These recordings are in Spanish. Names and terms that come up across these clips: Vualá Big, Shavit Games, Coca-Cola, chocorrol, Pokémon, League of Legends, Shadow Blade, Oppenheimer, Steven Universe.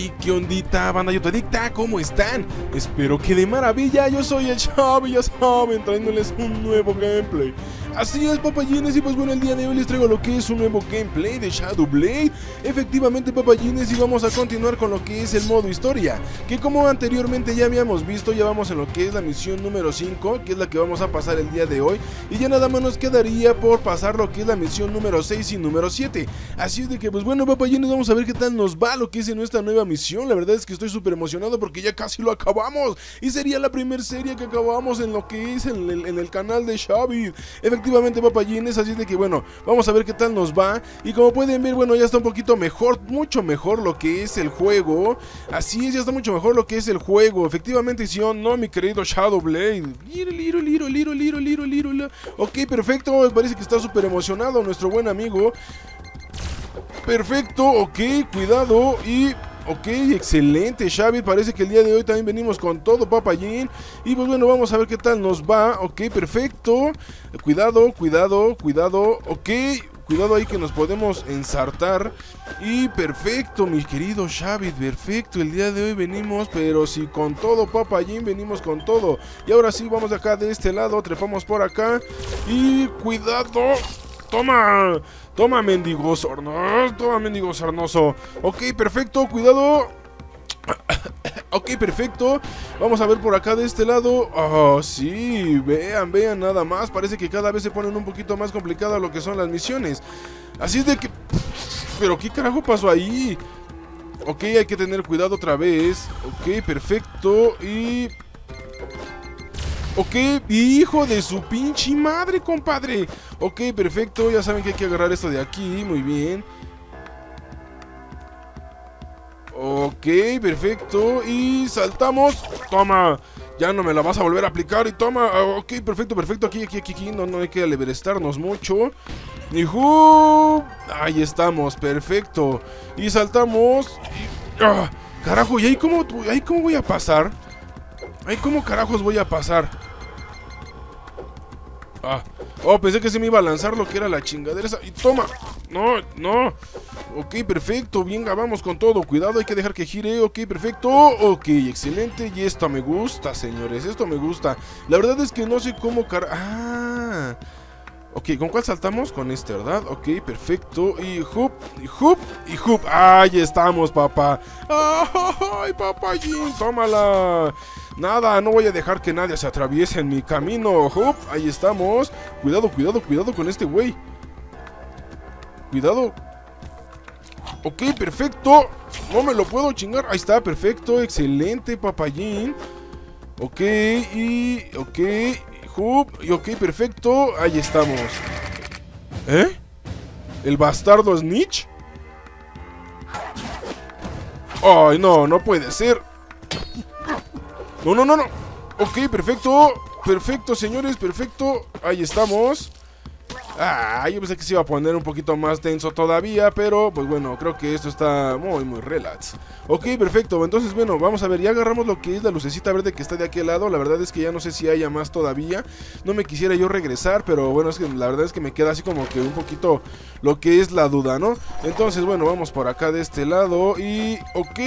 Hey, qué ondita, banda youtadicta, ¿cómo están? Espero que de maravilla. Yo soy el Shavit, ya saben, trayéndoles un nuevo gameplay. Así es, papayines, y pues bueno, el día de hoy les traigo lo que es un nuevo gameplay de Shadow Blade. Efectivamente, papayines, y vamos a continuar con lo que es el modo historia, que como anteriormente ya habíamos visto, ya vamos en lo que es la misión número 5, que es la que vamos a pasar el día de hoy. Y ya nada más nos quedaría por pasar lo que es la misión número 6 y número 7. Así es de que, pues bueno, papayines, vamos a ver qué tal nos va lo que es en esta nueva misión. La verdad es que estoy súper emocionado porque ya casi lo acabamos, y sería la primera serie que acabamos en lo que es en el canal de Shavit. Efectivamente, papayines, así es de que bueno, vamos a ver qué tal nos va. Y como pueden ver, bueno, ya está un poquito mejor, mucho mejor lo que es el juego. Así es, ya está mucho mejor lo que es el juego. Efectivamente, sí o no, mi querido Shadow Blade. Ok, perfecto, me parece que está súper emocionado nuestro buen amigo. Perfecto, ok, cuidado y... Ok, excelente, Shavit, parece que el día de hoy también venimos con todo, papayín. Y pues bueno, vamos a ver qué tal nos va. Ok, perfecto. Cuidado, cuidado, cuidado. Ok, cuidado ahí que nos podemos ensartar. Y perfecto, mi querido Shavit, perfecto. El día de hoy venimos, pero sí, con todo, papayín, venimos con todo. Y ahora sí, vamos de acá, de este lado, trepamos por acá. Y cuidado. ¡Toma! ¡Toma, mendigo sarnoso! ¡Toma, mendigo sarnoso! Ok, perfecto, cuidado. Ok, perfecto. Vamos a ver por acá de este lado. Oh, sí, vean, vean nada más. Parece que cada vez se ponen un poquito más complicadas lo que son las misiones. Así es de que... ¿Pero qué carajo pasó ahí? Ok, hay que tener cuidado otra vez. Ok, perfecto. Y... Ok, hijo de su pinche madre, compadre. Ok, perfecto, ya saben que hay que agarrar esto de aquí, muy bien. Ok, perfecto, y saltamos. Toma, ya no me la vas a volver a aplicar y toma. Ok, perfecto, perfecto, aquí, aquí, aquí, aquí. No hay que alebrestarnos mucho. ¡Hijo! Ahí estamos, perfecto. Y saltamos y... ¡Ah! Carajo, ¿y ahí cómo voy a pasar? Ay, ¿cómo carajos voy a pasar? Ah, oh, pensé que se me iba a lanzar lo que era la chingadera esa. Y toma, no, no. Ok, perfecto, venga, vamos con todo. Cuidado, hay que dejar que gire, ok, perfecto. Ok, excelente, y esto me gusta, señores, esto me gusta. La verdad es que no sé cómo car... Ah, ok, ¿con cuál saltamos? Con este, ¿verdad? Ok, perfecto. Y hoop, y hoop, y hoop. Ahí estamos, papá. Ay, papayín, tómala. Nada, no voy a dejar que nadie se atraviese en mi camino. Hop, ahí estamos. Cuidado, cuidado, cuidado con este güey. Cuidado. Ok, perfecto. No me lo puedo chingar. Ahí está, perfecto. Excelente, papayín. Ok, y... Ok, hop, y ok, perfecto. Ahí estamos. ¿Eh? ¿El bastardo Snitch? Ay, no, no puede ser. No, no, no, no. Ok, perfecto. Perfecto, señores, perfecto. Ahí estamos. Ah, yo pensé que se iba a poner un poquito más tenso todavía, pero pues bueno, creo que esto está muy, muy relax. Ok, perfecto, entonces bueno, vamos a ver, ya agarramos lo que es la lucecita verde que está de aquel lado. La verdad es que ya no sé si haya más todavía. No me quisiera yo regresar, pero bueno, es que la verdad es que me queda así como que un poquito lo que es la duda, ¿no? Entonces bueno, vamos por acá de este lado y... Ok...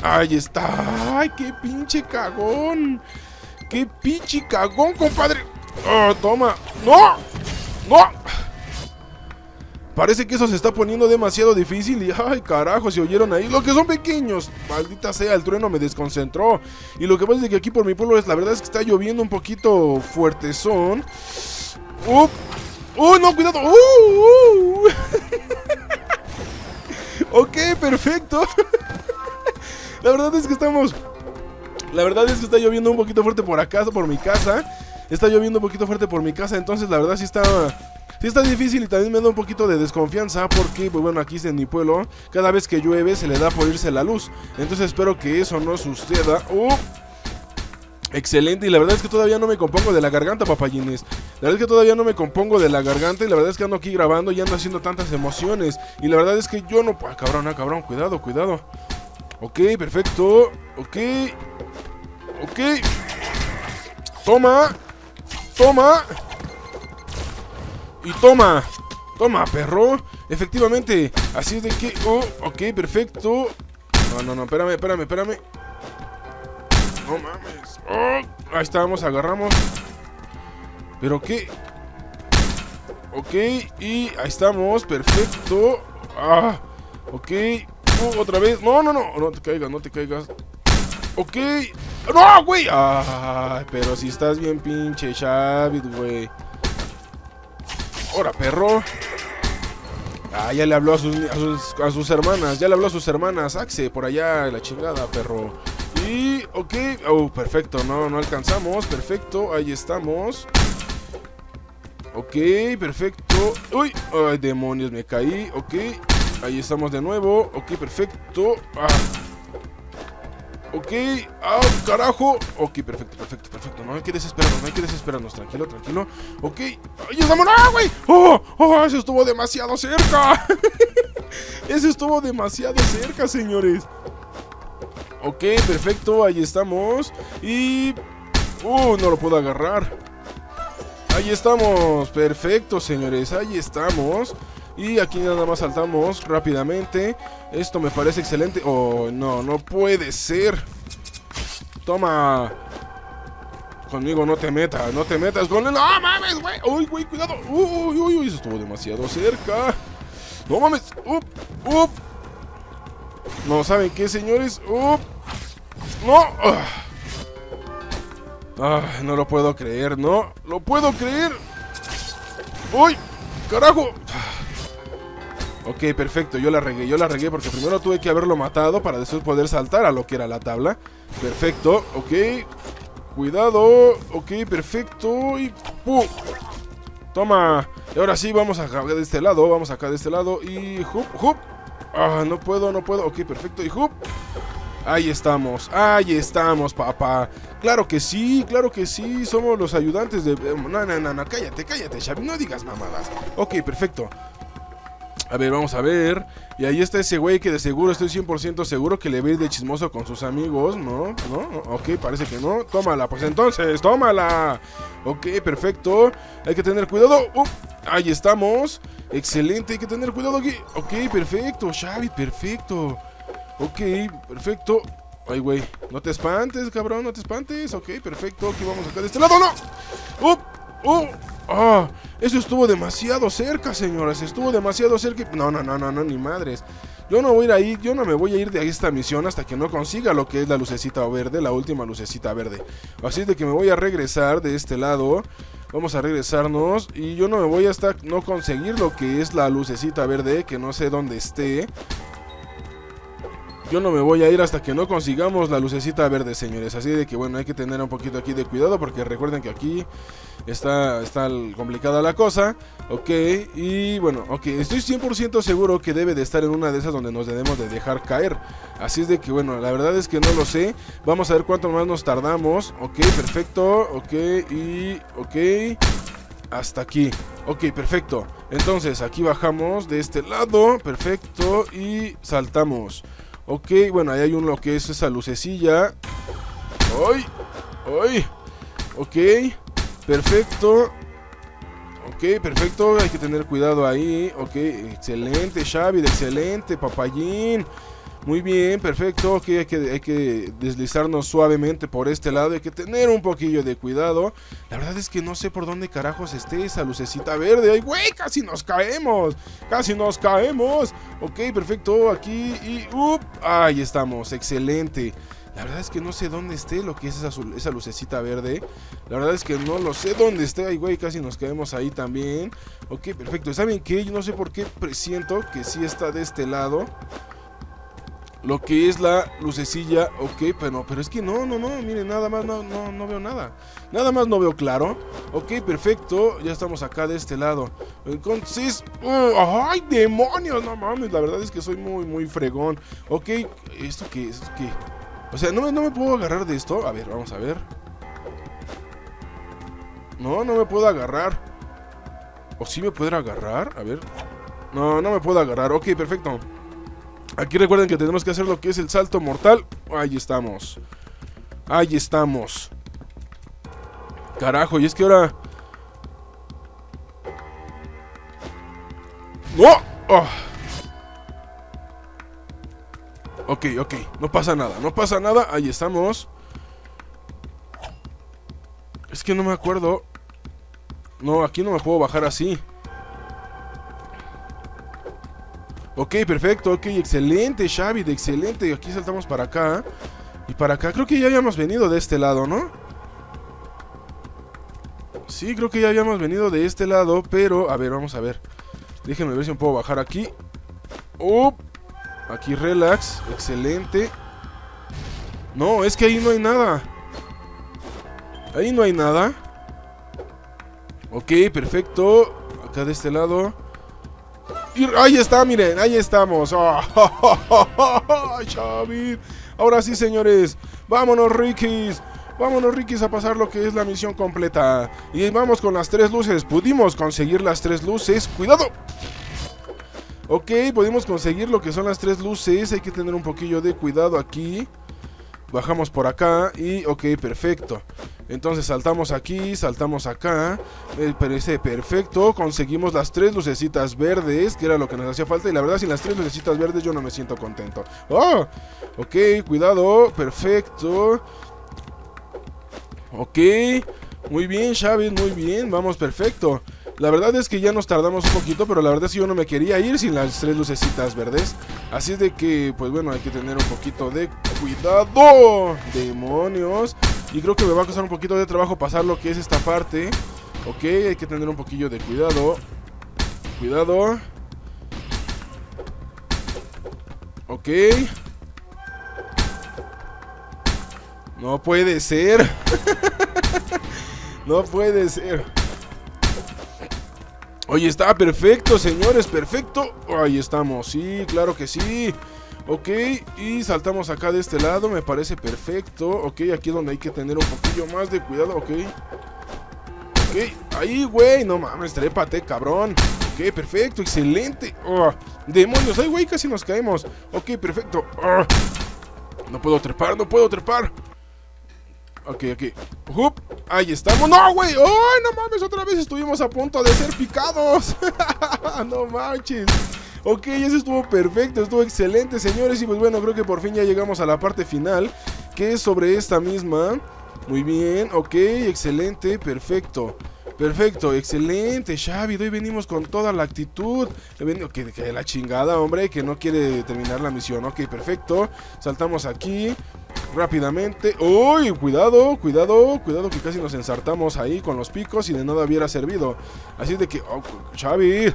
Ahí está. Ay, qué pinche cagón. Qué pinche cagón, compadre. Oh, toma. No. No. Parece que eso se está poniendo demasiado difícil. Y ay, carajo, se oyeron ahí. Lo que son pequeños. Maldita sea, el trueno me desconcentró. Y lo que pasa es que aquí por mi pueblo, la verdad es que está lloviendo un poquito fuertezón. No, cuidado. Ok, perfecto. La verdad es que estamos... La verdad es que está lloviendo un poquito fuerte por acá, por mi casa. Está lloviendo un poquito fuerte por mi casa, entonces la verdad sí está... Sí está difícil y también me da un poquito de desconfianza porque, pues bueno, aquí en mi pueblo, cada vez que llueve se le da por irse la luz. Entonces espero que eso no suceda. Excelente, y la verdad es que todavía no me compongo de la garganta, papayines. La verdad es que todavía no me compongo de la garganta. Y la verdad es que ando aquí grabando y ando haciendo tantas emociones. Y la verdad es que yo no... ah, cabrón, cuidado, cuidado. Ok, perfecto. Ok. Ok. Toma. Toma. Y toma. Toma, perro. Efectivamente. Así es de que... Oh, ok, perfecto. No, no, no, espérame, espérame, espérame. No mames. Oh, ahí estábamos, agarramos. Pero qué. Ok, y ahí estamos, perfecto. Ah, ok. Otra vez. No, no, no. No te caigas, no te caigas. Ok. ¡No, güey! Ay, pero si estás bien pinche Shavit, güey. Ahora, perro. Ah, ya le habló a sus hermanas. Ya le habló a sus hermanas. Axe, por allá, la chingada, perro. Y, ok. Oh, perfecto. No, no alcanzamos. Perfecto, ahí estamos. Ok, perfecto. Uy, ay, demonios, me caí. Ok, ahí estamos de nuevo. Ok, perfecto. Ah. Ok, ah, carajo. Ok, perfecto, perfecto, perfecto. No hay que desesperarnos, no hay que desesperarnos. Tranquilo, tranquilo. Ok, ahí estamos. ¡Ah, güey! ¡Oh! ¡Oh! ¡Eso estuvo demasiado cerca! Eso estuvo demasiado cerca, señores. Ok, perfecto, ahí estamos. Y... no lo puedo agarrar. Ahí estamos, perfecto, señores. Ahí estamos. Y aquí nada más saltamos rápidamente. Esto me parece excelente. Oh, no, no puede ser. Toma. Conmigo no te metas, no te metas con él. ¡No mames, güey! ¡Uy, güey, cuidado! ¡Uy, uy, uy! Eso estuvo demasiado cerca. ¡No mames! ¡Up! ¡Up! No, ¿saben qué, señores? ¡Up! ¡No! Ah, no lo puedo creer, no. ¡Lo puedo creer! ¡Uy! ¡Carajo! Ok, perfecto, yo la regué porque primero tuve que haberlo matado para después poder saltar a lo que era la tabla. Perfecto, ok. Cuidado, ok, perfecto. Y ¡pum! Toma. Y ahora sí, vamos acá de este lado, vamos acá de este lado. Y ¡hup! ¡Hup! Ah, no puedo, no puedo. Ok, perfecto, y ¡hup! Ahí estamos, papá. Claro que sí, somos los ayudantes de... No, no, no, no, cállate, cállate, Shavit, no digas mamadas. Ok, perfecto. A ver, vamos a ver. Y ahí está ese güey que de seguro, estoy 100% seguro que le ve de chismoso con sus amigos. No, no, ok, parece que no. Tómala, pues entonces, tómala. Ok, perfecto. Hay que tener cuidado. Ahí estamos. Excelente, hay que tener cuidado aquí. Ok, perfecto, Shavit, perfecto. Ok, perfecto. Ay, güey, no te espantes, cabrón, no te espantes. Ok, perfecto, aquí vamos acá de este lado, no. ¡Ah! Eso estuvo demasiado cerca, señoras. Estuvo demasiado cerca. No, no, no, no, no, ni madres. Yo no voy a ir ahí, yo no me voy a ir de esta misión hasta que no consiga lo que es la lucecita verde, la última lucecita verde. Así es de que me voy a regresar de este lado. Vamos a regresarnos. Y yo no me voy hasta no conseguir lo que es la lucecita verde, que no sé dónde esté. Yo no me voy a ir hasta que no consigamos la lucecita verde, señores. Así de que, bueno, hay que tener un poquito aquí de cuidado porque recuerden que aquí está complicada la cosa. Ok, y bueno, ok, estoy 100% seguro que debe de estar en una de esas donde nos debemos de dejar caer. Así es de que, bueno, la verdad es que no lo sé. Vamos a ver cuánto más nos tardamos. Ok, perfecto, ok, y... ok, hasta aquí. Ok, perfecto. Entonces, aquí bajamos de este lado, perfecto, y saltamos. Ok, bueno, ahí hay un lo que es esa lucecilla. ¡Ay! ¡Ay! Ok, perfecto. Ok, perfecto, hay que tener cuidado ahí. Ok, excelente, Shavit, excelente, papayín. Muy bien, perfecto. Ok, hay que deslizarnos suavemente por este lado. Hay que tener un poquillo de cuidado. La verdad es que no sé por dónde carajos esté esa lucecita verde. ¡Ay, güey! ¡Casi nos caemos! ¡Casi nos caemos! Ok, perfecto. Aquí y... ¡up! Ahí estamos. Excelente. La verdad es que no sé dónde esté lo que es esa lucecita verde. La verdad es que no lo sé dónde esté. Ay, güey, casi nos caemos ahí también. Ok, perfecto. ¿Saben qué? Yo no sé por qué presiento que sí está de este lado lo que es la lucecilla. Ok, pero es que no, no, no. Miren, nada más no veo nada. Nada más no veo claro. Ok, perfecto, ya estamos acá de este lado. Entonces, ¡ay, demonios! No mames, la verdad es que soy muy, muy fregón. Ok, ¿esto qué es? ¿Qué? O sea, no me puedo agarrar de esto. A ver, vamos a ver. No, no me puedo agarrar. ¿O sí me puedo agarrar? A ver. No, no me puedo agarrar, ok, perfecto. Aquí recuerden que tenemos que hacer lo que es el salto mortal. Ahí estamos. Ahí estamos. Carajo, y es que ahora... ¡No! ¡Oh! Ok, no pasa nada, no pasa nada. Ahí estamos. Es que no me acuerdo. No, aquí no me puedo bajar así. Ok, perfecto, ok, excelente, Shavit, excelente. Aquí saltamos para acá. Y para acá, creo que ya habíamos venido de este lado, ¿no? Sí, creo que ya habíamos venido de este lado, pero... A ver, vamos a ver. Déjenme ver si me puedo bajar aquí. ¡Oh! Aquí relax, excelente. No, es que ahí no hay nada. Ahí no hay nada. Ok, perfecto. Acá de este lado. Y ahí está, miren, ahí estamos. Oh, oh, oh, oh, oh, oh, Shavit. Ahora sí, señores. Vámonos, Rikis. Vámonos, Rikis, a pasar lo que es la misión completa. Y vamos con las 3 luces. Pudimos conseguir las 3 luces. ¡Cuidado! Ok, pudimos conseguir lo que son las 3 luces. Hay que tener un poquillo de cuidado aquí. Bajamos por acá y... Ok, perfecto. Entonces saltamos aquí, saltamos acá. Me parece perfecto. Conseguimos las 3 lucecitas verdes, que era lo que nos hacía falta. Y la verdad, sin las 3 lucecitas verdes yo no me siento contento. ¡Oh! Ok, cuidado. Perfecto. Ok. Muy bien, Shavit, muy bien. Vamos, perfecto. La verdad es que ya nos tardamos un poquito, pero la verdad es que yo no me quería ir sin las 3 lucecitas verdes. Así es de que, pues bueno, hay que tener un poquito de cuidado. ¡Demonios! Y creo que me va a costar un poquito de trabajo pasar lo que es esta parte. Ok, hay que tener un poquillo de cuidado. Cuidado. Ok. No puede ser. No puede ser. Oye, está perfecto, señores, perfecto. Ahí estamos, sí, claro que sí. Ok, y saltamos acá de este lado, me parece perfecto. Ok, aquí es donde hay que tener un poquillo más de cuidado, ok. Ok, ahí, güey, no mames, trépate, cabrón. Ok, perfecto, excelente. Oh, demonios, ay, güey, casi nos caemos. Ok, perfecto. Oh, no puedo trepar, no puedo trepar. Ok. Hup, ahí estamos. ¡No, güey! ¡Ay, no mames! Otra vez estuvimos a punto de ser picados. No manches. Ok, eso estuvo perfecto, estuvo excelente, señores. Y pues bueno, creo que por fin ya llegamos a la parte final, que es sobre esta misma. Muy bien, ok, excelente, perfecto. Perfecto, excelente, Shavit, hoy venimos con toda la actitud. Que la chingada, hombre, que no quiere terminar la misión. Ok, perfecto, saltamos aquí rápidamente. ¡Uy! Cuidado, cuidado, cuidado, que casi nos ensartamos ahí con los picos y de nada hubiera servido. Así de que... Oh, Shavit.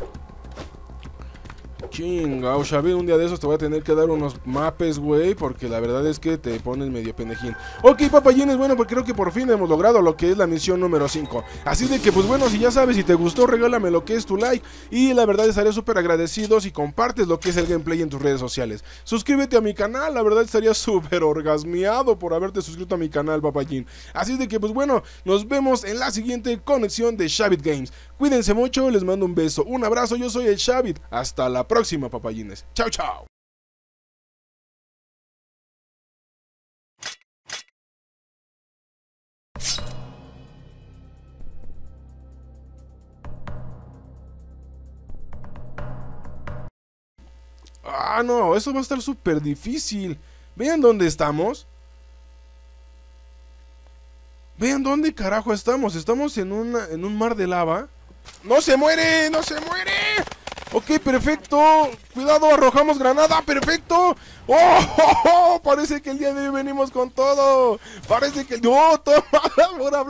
Chinga, Shavit, un día de esos te voy a tener que dar unos mapes, güey, porque la verdad es que te pones medio pendejín. Ok, papayines, bueno, pues creo que por fin hemos logrado lo que es la misión número 5. Así de que, pues bueno, si ya sabes, si te gustó, regálame lo que es tu like. Y la verdad estaré súper agradecido si compartes lo que es el gameplay en tus redes sociales. Suscríbete a mi canal, la verdad estaría súper orgasmeado por haberte suscrito a mi canal, papayín. Así de que, pues bueno, nos vemos en la siguiente conexión de Shavit Games. Cuídense mucho, les mando un beso, un abrazo, yo soy el Shavit. Hasta la próxima, papayines. Chao, chao. Ah, no, eso va a estar súper difícil. Vean dónde estamos. Vean dónde carajo estamos. Estamos en un mar de lava. ¡No se muere! ¡No se muere! Ok, perfecto. Cuidado, arrojamos granada. ¡Perfecto! ¡Oh! Parece que el día de hoy venimos con todo. Parece que... ¡No! ¡Toma! ¡Por hablar!